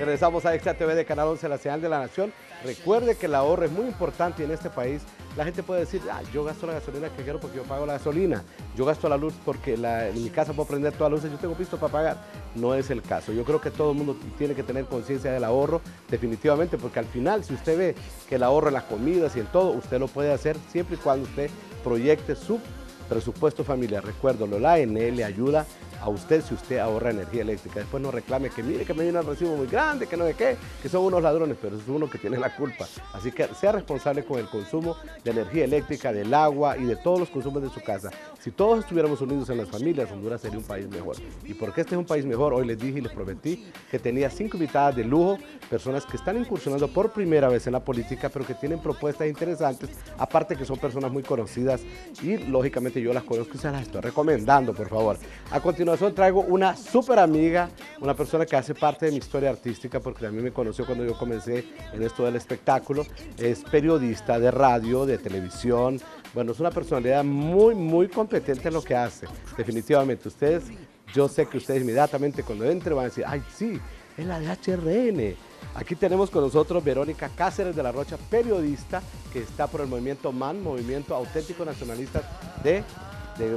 Regresamos a Extra TV de Canal 11, la señal de la nación. Recuerde que el ahorro es muy importante en este país. La gente puede decir, ah, yo gasto la gasolina que quiero porque yo pago la gasolina. Yo gasto la luz porque en mi casa puedo prender todas las luces, yo tengo pisto para pagar. No es el caso. Yo creo que todo el mundo tiene que tener conciencia del ahorro, definitivamente, porque al final, si usted ve que el ahorro en las comidas y en todo, usted lo puede hacer siempre y cuando usted proyecte su presupuesto familiar. Recuérdelo, la ANL le ayuda a usted si usted ahorra energía eléctrica. Después no reclame que mire que me viene un recibo muy grande, que no sé qué, que son unos ladrones, pero es uno que tiene la culpa. Así que sea responsable con el consumo de energía eléctrica, del agua y de todos los consumos de su casa. Si todos estuviéramos unidos en las familias, Honduras sería un país mejor. Y porque este es un país mejor, hoy les dije y les prometí que tenía 5 invitadas de lujo, personas que están incursionando por primera vez en la política, pero que tienen propuestas interesantes, aparte que son personas muy conocidas y lógicamente yo las conozco y se las estoy recomendando, por favor. A continuación traigo una súper amiga, una persona que hace parte de mi historia artística porque a mí me conoció cuando yo comencé en esto del espectáculo. Es periodista de radio, de televisión. Bueno, es una personalidad muy, muy competente en lo que hace. Definitivamente, ustedes, yo sé que ustedes inmediatamente cuando entren van a decir, ¡ay, sí! Es la de HRN. Aquí tenemos con nosotros Verónica Cáceres de la Rocha, periodista que está por el movimiento MAN, Movimiento Auténtico Nacionalista de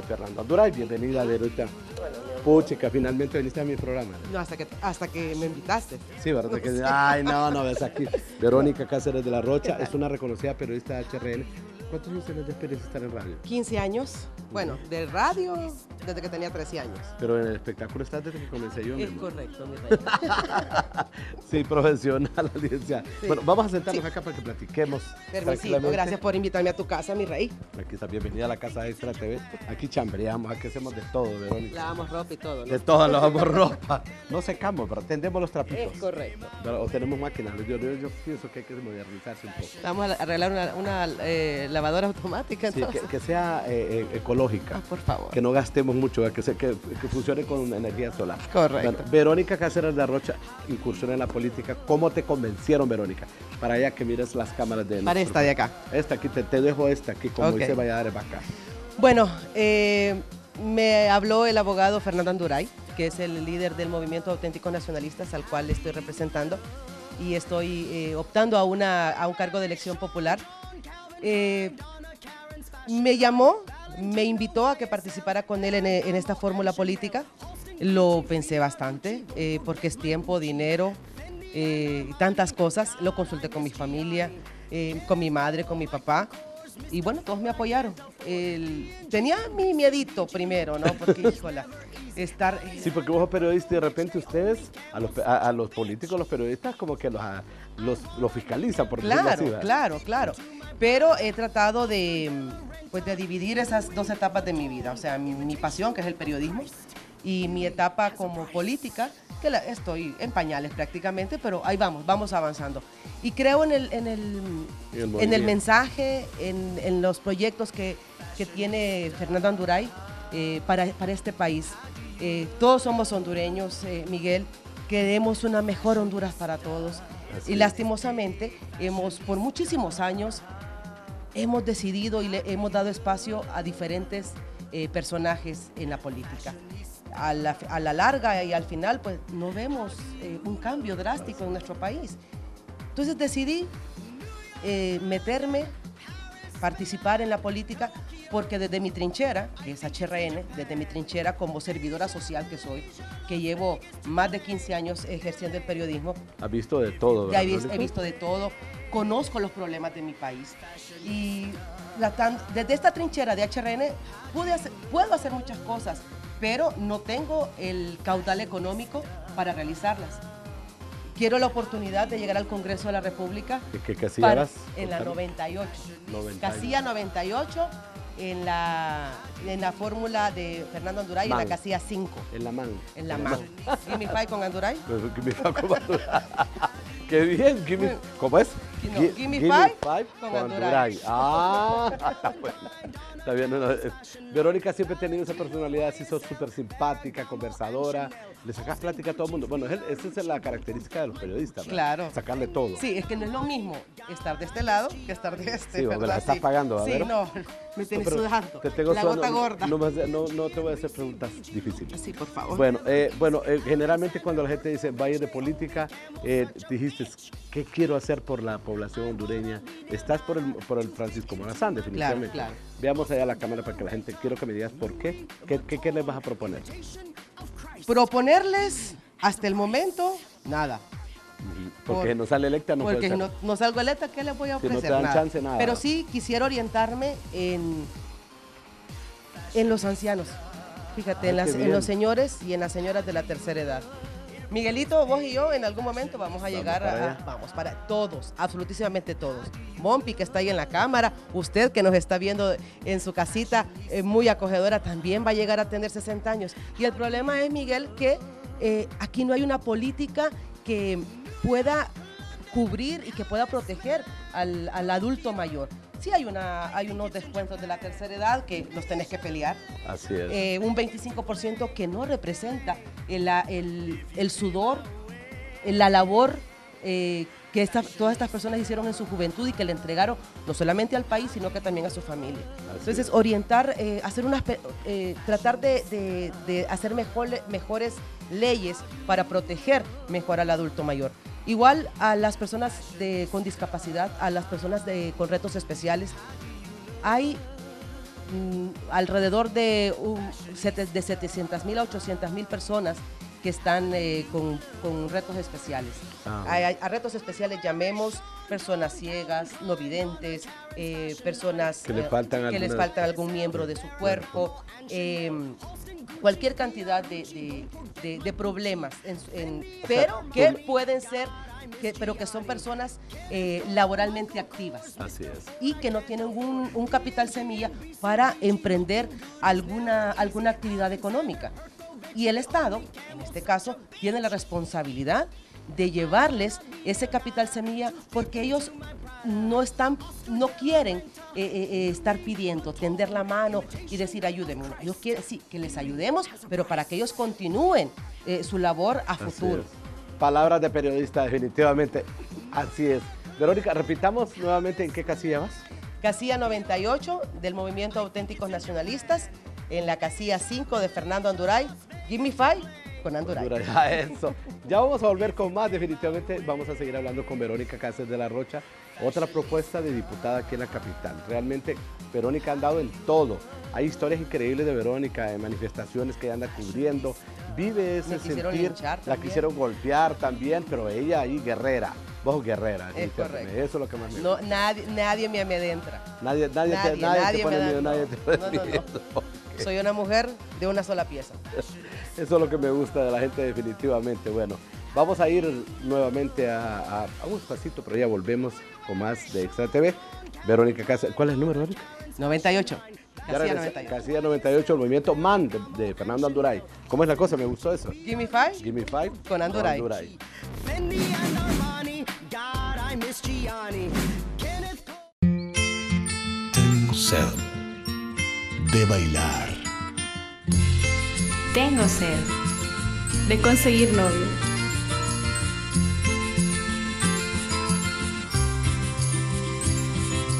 Fernando Anduray. Bienvenida, Verónica. Puchica, finalmente viniste a mi programa. No, hasta que me invitaste. Sí, ¿verdad? Que, ay, no, ves aquí. Verónica Cáceres de la Rocha es una reconocida periodista de HRN. ¿Cuántos años tienes de experiencia estar en radio? 15 años. Bueno, de radio desde que tenía 13 años. Pero en el espectáculo estás desde que comencé yo. Es correcto, mi rey. Sí, profesional, licenciada. Sí. Bueno, vamos a sentarnos acá para que platiquemos. Permisito, gracias por invitarme a tu casa, mi rey. Aquí está, bienvenida a la casa de Extra TV. Aquí chambreamos, aquí hacemos de todo, Verónica. Lavamos ropa y todo, ¿no? De todo, lavamos ropa. No secamos, pero tendemos los trapitos. Es correcto. Pero, o tenemos máquinas. Yo pienso que hay que modernizarse un poco. Vamos a arreglar una lavadora automática. Sí, que sea ecológica. Ah, por favor. Que no gastemos mucho, que funcione con energía solar. Correcto. Bueno, Verónica Cáceres de la Rocha incursiona en la política. ¿Cómo te convencieron, Verónica? Para allá que mires las cámaras de... Para esta de acá. Esta aquí, te dejo esta aquí, como dice Valladares, acá. Bueno, me habló el abogado Fernando Anduray, que es el líder del Movimiento Auténtico Nacionalista, al cual estoy representando, y estoy optando a un cargo de elección popular. Me llamó, me invitó a que participara con él en esta fórmula política. Lo pensé bastante, porque es tiempo, dinero, tantas cosas. Lo consulté con mi familia, con mi madre, con mi papá. Y bueno, todos me apoyaron. Tenía mi miedito primero, ¿no? Porque, híjola, estar... Sí, porque vos sos periodista y de repente ustedes, a los políticos, los periodistas, como que los fiscalizan, por decirlo así. Claro. Pero he tratado de dividir esas dos etapas de mi vida. O sea, mi pasión, que es el periodismo, y mi etapa como política, que estoy en pañales prácticamente, pero ahí vamos avanzando. Y creo en el mensaje, en los proyectos que tiene Fernando Anduray para este país. Todos somos hondureños, Miguel, queremos una mejor Honduras para todos. Así y lastimosamente, por muchísimos años, hemos decidido y le hemos dado espacio a diferentes personajes en la política. A la larga y al final, pues no vemos un cambio drástico en nuestro país. Entonces decidí meterme, participar en la política, porque desde mi trinchera, que es HRN, desde mi trinchera como servidora social que soy, que llevo más de 15 años ejerciendo el periodismo. ¿Has visto de todo, verdad? He visto de todo, conozco los problemas de mi país. Y desde esta trinchera de HRN puedo hacer muchas cosas, pero no tengo el caudal económico para realizarlas. Quiero la oportunidad de llegar al Congreso de la República. ¿Qué casilla eras? En la 98. Casilla 98 en la fórmula de Fernando Anduray, en la casilla 5. En la MAN. En la MAN. ¿Gimme five con Anduray? ¿Gimme five con Anduray? ¡Qué bien! ¿Cómo es? No, Gimme five con Anduray. Ah, bueno. Está bien, Verónica siempre ha tenido esa personalidad, así sos súper simpática, conversadora, le sacas plática a todo el mundo. Bueno, esa es la característica de los periodistas, ¿verdad? Claro. Sacarle todo. Sí, es que no es lo mismo estar de este lado que estar de este. Sí, porque la estás pagando, ¿verdad? Sí, no. Me tienes sudando. Te tengo la gota gorda. No te voy a hacer preguntas difíciles. Sí, por favor. Bueno, generalmente cuando la gente dice valle de política, dijiste, ¿qué quiero hacer por la población hondureña? Estás por el Francisco Morazán, definitivamente. Claro, claro. Veamos allá la cámara para que la gente, quiero que me digas por qué. ¿Qué les vas a proponer? Proponerles hasta el momento, nada. Porque no sale electa, no puede ser. Porque no salgo electa, ¿qué les voy a ofrecer? Si no te dan chance, nada. Pero sí quisiera orientarme en los ancianos. Fíjate, en los señores y en las señoras de la tercera edad. Miguelito, vos y yo en algún momento vamos a llegar a... Vamos, para todos, absolutísimamente todos. Mompi, que está ahí en la cámara, usted que nos está viendo en su casita, muy acogedora, también va a llegar a tener 60 años. Y el problema es, Miguel, que aquí no hay una política que pueda cubrir y que pueda proteger al adulto mayor. Sí hay unos descuentos de la tercera edad que los tenés que pelear. Así es. Un 25% que no representa el sudor, la labor que todas estas personas hicieron en su juventud y que le entregaron no solamente al país, sino que también a su familia. Así Entonces, es. Orientar, tratar de hacer mejores leyes para proteger mejor al adulto mayor. Igual a las personas con discapacidad, a las personas con retos especiales, hay alrededor de 700.000 a 800.000 personas que están con retos especiales. A retos especiales llamemos personas ciegas, no videntes, personas que les faltan algún miembro de su cuerpo, cualquier cantidad de problemas, pero que son personas laboralmente activas. Así es. Y que no tienen un capital semilla para emprender alguna actividad económica. Y el Estado, en este caso, tiene la responsabilidad de llevarles ese capital semilla porque ellos no quieren estar pidiendo, tender la mano y decir ayúdenme. Ellos quieren, sí, que les ayudemos, pero para que ellos continúen su labor a futuro. Palabras de periodista, definitivamente. Así es. Verónica, repitamos nuevamente en qué casilla vas. Casilla 98 del Movimiento Auténticos Nacionalistas. En la casilla 5 de Fernando Anduray, Jimmy Fay con Anduray. Eso. Ya vamos a volver con más, definitivamente vamos a seguir hablando con Verónica Cáceres de la Rocha, otra propuesta de diputada aquí en la capital. Realmente Verónica ha andado en todo, hay historias increíbles de Verónica, de manifestaciones que ella anda cubriendo, vive ese sentir, la quisieron golpear también, pero ella ahí guerrera. Vos guerrera, es correcto. Eso es lo que más me gusta. No, nadie me adentra. Nadie te pone miedo, nadie te pone miedo. Soy una mujer de una sola pieza. Eso es lo que me gusta de la gente, definitivamente. Bueno, vamos a ir nuevamente a un pasito, pero ya volvemos con más de Extra TV. Verónica Cáceres, ¿cuál es el número, Verónica? 98. Casilla 98. Casilla 98, el movimiento MAN de Fernando Anduray. ¿Cómo es la cosa? Me gustó eso. Gimme Five. Gimme Five. Con Anduray. Con Anduray. Tengo sed de bailar. Tengo sed de conseguir novio.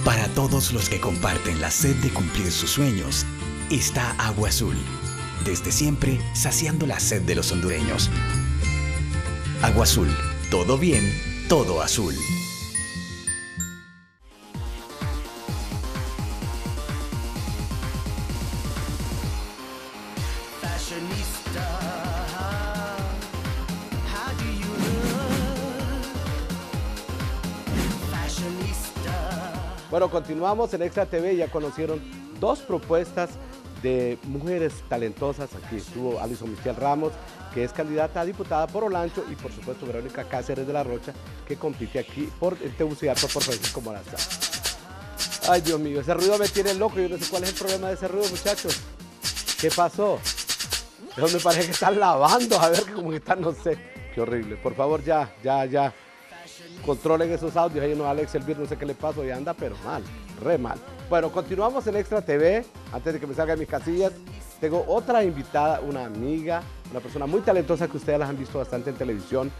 Para todos los que comparten la sed de cumplir sus sueños, está Agua Azul. Desde siempre, saciando la sed de los hondureños. Agua Azul. Todo bien, todo azul. Bueno, continuamos en Extra TV, ya conocieron dos propuestas de mujeres talentosas. Aquí estuvo Alison Ramos, que es candidata a diputada por Olancho, y por supuesto Verónica Cáceres de la Rocha, que compite aquí por Tegucigalpa por Francisco Morazán. Ay, Dios mío, ese ruido me tiene loco, yo no sé cuál es el problema de ese ruido, muchachos. ¿Qué pasó? Eso me parece que están lavando, a ver, como que están, no sé. Qué horrible. Por favor, ya. Controlen esos audios, ahí no, Alex Elvir, no sé qué le pasó, ya anda, pero mal, re mal. Bueno, continuamos en Extra TV, antes de que me salga de mis casillas, tengo otra invitada, una amiga, una persona muy talentosa que ustedes las han visto bastante en televisión,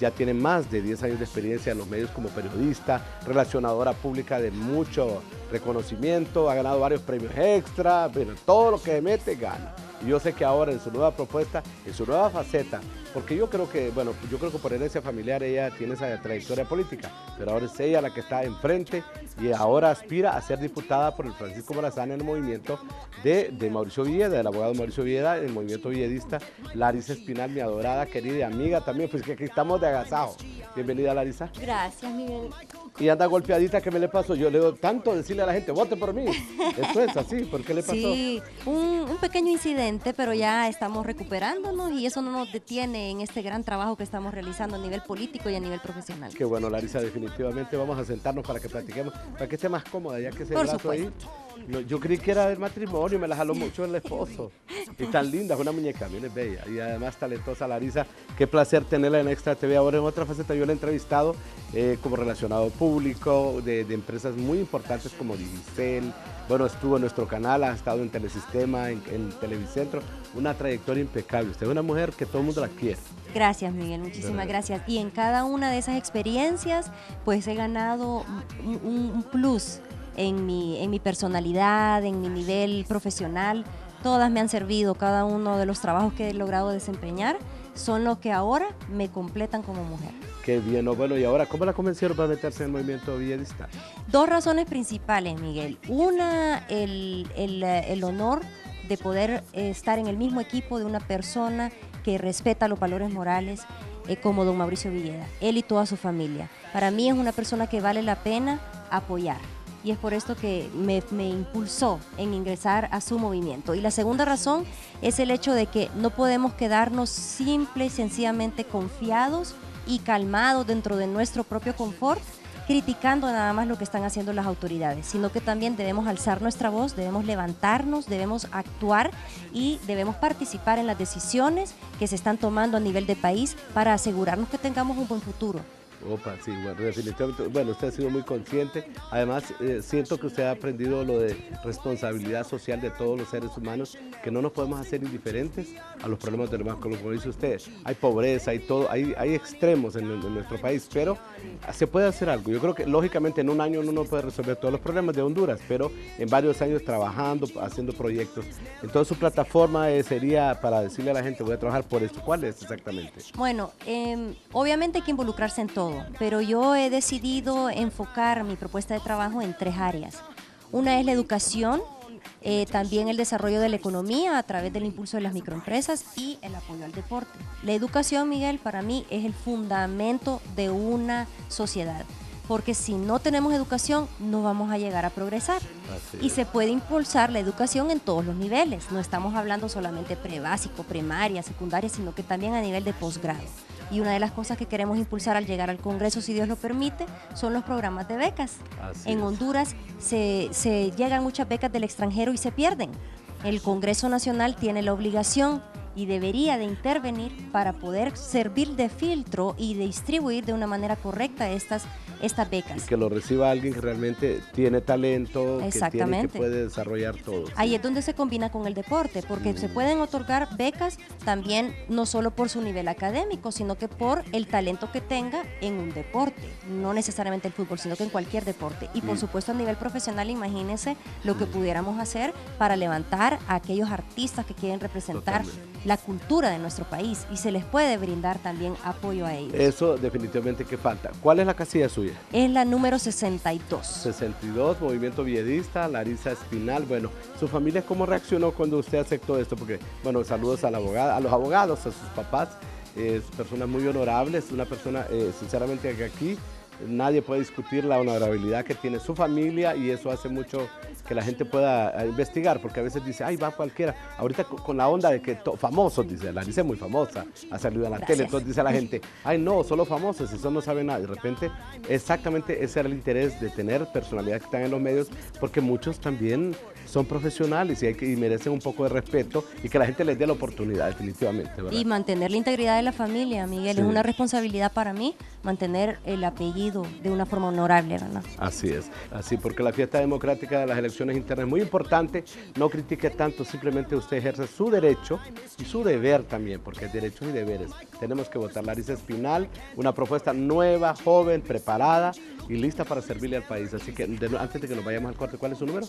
ya tiene más de 10 años de experiencia en los medios como periodista, relacionadora pública de mucho reconocimiento, ha ganado varios premios extra, pero todo lo que se mete gana. Y yo sé que ahora en su nueva propuesta, en su nueva faceta, porque yo creo que, bueno, yo creo que por herencia familiar ella tiene esa trayectoria política, pero ahora es ella la que está enfrente y ahora aspira a ser diputada por el Francisco Morazán en el movimiento de Mauricio Villeda, del abogado Mauricio Villeda, el movimiento villedista. Larissa Espinal, mi adorada, querida y amiga también, pues que aquí estamos de agasajo. Bienvenida, Larissa. Gracias, Miguel. Y anda golpeadita, ¿qué me le pasó? Yo le doy tanto decirle a la gente, vote por mí. Eso es así, ¿por qué le pasó? Sí, un pequeño incidente, pero ya estamos recuperándonos y eso no nos detiene en este gran trabajo que estamos realizando a nivel político y a nivel profesional. Qué bueno, Larissa, definitivamente vamos a sentarnos para que platiquemos, para que esté más cómoda, ya que ese brazo ahí. Yo creí que era del matrimonio, me la jaló mucho el esposo. Y tan linda, es una muñeca, bien, es bella. Y además talentosa, Larissa. Qué placer tenerla en Extra TV. Ahora en otra faceta yo la he entrevistado como relacionado público de empresas muy importantes como Divicel. Bueno, estuvo en nuestro canal, ha estado en Telesistema, en Televicentro. Una trayectoria impecable. Usted es una mujer que todo el mundo la quiere. Gracias, Miguel, muchísimas gracias. Y en cada una de esas experiencias, pues he ganado un plus. En mi personalidad, en mi nivel profesional, todas me han servido, cada uno de los trabajos que he logrado desempeñar son los que ahora me completan como mujer. Qué bien, ¿no? Bueno, y ahora, ¿cómo la convencieron para meterse en el movimiento villedista? Dos razones principales, Miguel. Una, el honor de poder estar en el mismo equipo de una persona que respeta los valores morales como don Mauricio Villeda, él y toda su familia. Para mí es una persona que vale la pena apoyar. Y es por esto que me impulsó en ingresar a su movimiento. Y la segunda razón es el hecho de que no podemos quedarnos simple y sencillamente confiados y calmados dentro de nuestro propio confort, criticando nada más lo que están haciendo las autoridades, sino que también debemos alzar nuestra voz, debemos levantarnos, debemos actuar y debemos participar en las decisiones que se están tomando a nivel de país para asegurarnos que tengamos un buen futuro. Opa, sí, bueno, definitivamente, bueno, usted ha sido muy consciente, además siento que usted ha aprendido lo de responsabilidad social de todos los seres humanos, que no nos podemos hacer indiferentes a los problemas de los demás, como dice usted, hay pobreza, hay todo, hay extremos en nuestro país, pero se puede hacer algo. Yo creo que lógicamente en un año uno no puede resolver todos los problemas de Honduras, pero en varios años trabajando, haciendo proyectos. Entonces su plataforma sería para decirle a la gente, voy a trabajar por esto. ¿Cuál es exactamente? Bueno, obviamente hay que involucrarse en todo. Pero yo he decidido enfocar mi propuesta de trabajo en tres áreas. Una es la educación, también el desarrollo de la economía a través del impulso de las microempresas y el apoyo al deporte. La educación, Miguel, para mí es el fundamento de una sociedad, porque si no tenemos educación no vamos a llegar a progresar. Y se puede impulsar la educación en todos los niveles. No estamos hablando solamente prebásico, primaria, secundaria, sino que también a nivel de posgrado. Y una de las cosas que queremos impulsar al llegar al Congreso, si Dios lo permite, son los programas de becas. En Honduras se llegan muchas becas del extranjero y se pierden. El Congreso Nacional tiene la obligación y debería de intervenir para poder servir de filtro y de distribuir de una manera correcta estas becas. Y que lo reciba alguien que realmente tiene talento, que puede desarrollar todo. Ahí es donde se combina con el deporte, porque se pueden otorgar becas también no solo por su nivel académico, sino que por el talento que tenga en un deporte, no necesariamente el fútbol, sino que en cualquier deporte. Y por supuesto a nivel profesional, imagínense lo que pudiéramos hacer para levantar a aquellos artistas que quieren representar la cultura de nuestro país y se les puede brindar también apoyo a ellos. Eso definitivamente que falta. ¿Cuál es la casilla suya? Es la número 62. 62, Movimiento Villedista, Larissa Espinal. Bueno, ¿su familia cómo reaccionó cuando usted aceptó esto? Porque, bueno, saludos a la abogada, a los abogados, a sus papás, personas muy honorables, una persona, sinceramente, que aquí nadie puede discutir la honorabilidad que tiene su familia y eso hace mucho que la gente pueda investigar, porque a veces dice, ay, va cualquiera. Ahorita con la onda de que famosos, dice, Larissa es muy famosa, ha salido a la tele, entonces dice a la gente, ay, no, solo famosos, eso no sabe nada. Y de repente, exactamente ese era el interés de tener personalidades que están en los medios, porque muchos también son profesionales y merecen un poco de respeto y que la gente les dé la oportunidad, definitivamente, ¿verdad? Y mantener la integridad de la familia, Miguel, sí. Es una responsabilidad para mí mantener el apellido elegido de una forma honorable, ¿verdad? Así es, así, porque la fiesta democrática de las elecciones internas es muy importante. No critique tanto, simplemente usted ejerce su derecho y su deber también, porque hay derechos y deberes. Tenemos que votar. Larissa Espinal, una propuesta nueva, joven, preparada y lista para servirle al país. Así que antes de que nos vayamos al corte, ¿cuál es su número?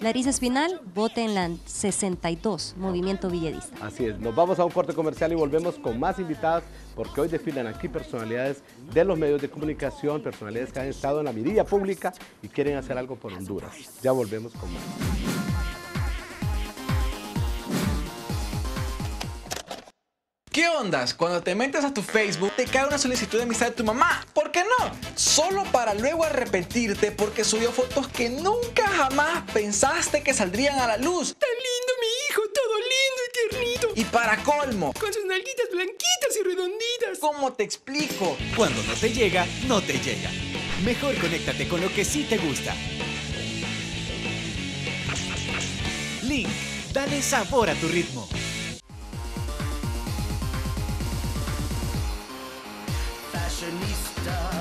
Larissa Espinal, vote en la 62, Movimiento Villedista. Así es, nos vamos a un corte comercial y volvemos con más invitadas, porque hoy desfilan aquí personalidades de los medios de comunicación, personalidades que han estado en la mirilla pública y quieren hacer algo por Honduras. Ya volvemos con más. ¿Qué ondas? Cuando te metes a tu Facebook te cae una solicitud de amistad de tu mamá. ¿Por qué no? Solo para luego arrepentirte porque subió fotos que nunca jamás pensaste que saldrían a la luz. ¡Tan lindo mi hijo! ¡Todo lindo y tiernito! Y para colmo, con sus nalguitas blanquitas y redonditas. ¿Cómo te explico? Cuando no te llega, no te llega. Mejor conéctate con lo que sí te gusta. Link, dale sabor a tu ritmo. Fashionista.